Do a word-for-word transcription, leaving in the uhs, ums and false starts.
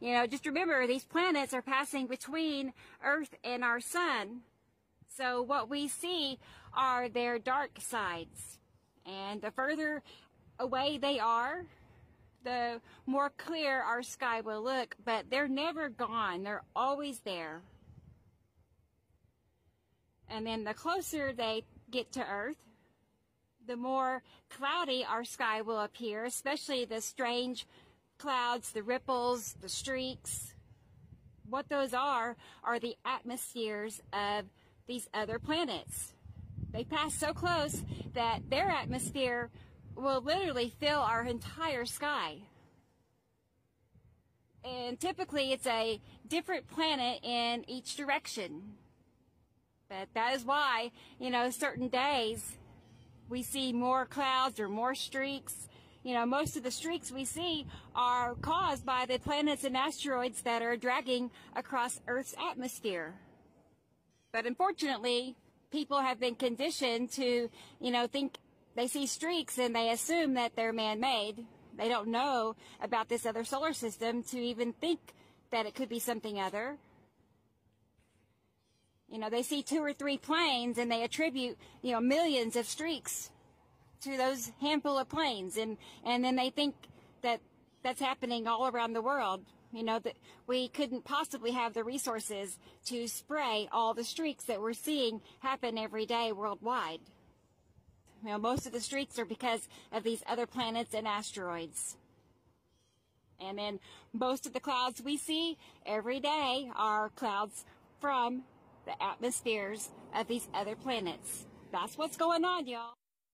You know, just remember, these planets are passing between Earth and our sun. So what we see are their dark sides. And the further away they are, the more clear our sky will look. But they're never gone. They're always there. And then the closer they get to Earth, the more cloudy our sky will appear, especially the strange clouds, the ripples, the streaks. What those are, are the atmospheres of these other planets. They pass so close that their atmosphere will literally fill our entire sky. And typically it's a different planet in each direction. But that is why, you know, certain days we see more clouds or more streaks. You know, most of the streaks we see are caused by the planets and asteroids that are dragging across Earth's atmosphere. But unfortunately, people have been conditioned to, you know, think they see streaks and they assume that they're man-made. They don't know about this other solar system to even think that it could be something other. You know, they see two or three planes and they attribute, you know, millions of streaks to those handful of planes. And, and then they think that that's happening all around the world. You know, that we couldn't possibly have the resources to spray all the streaks that we're seeing happen every day worldwide. You know, most of the streaks are because of these other planets and asteroids. And then most of the clouds we see every day are clouds from the atmospheres of these other planets. That's what's going on, y'all.